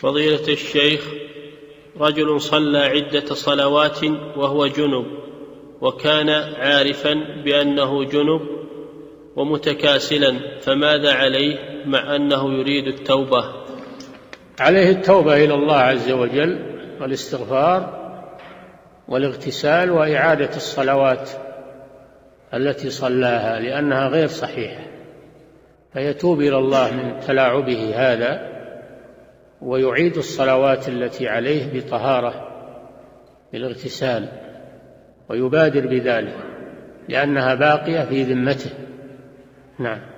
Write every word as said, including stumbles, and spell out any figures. فضيلة الشيخ، رجل صلى عدة صلوات وهو جنب، وكان عارفا بأنه جنب ومتكاسلا، فماذا عليه مع أنه يريد التوبة؟ عليه التوبة إلى الله عز وجل والاستغفار والاغتسال وإعادة الصلوات التي صلاها لأنها غير صحيحة، فيتوب إلى الله من تلاعبه هذا ويعيد الصلوات التي عليه بطهارة بالاغتسال، ويبادر بذلك لأنها باقية في ذمته. نعم.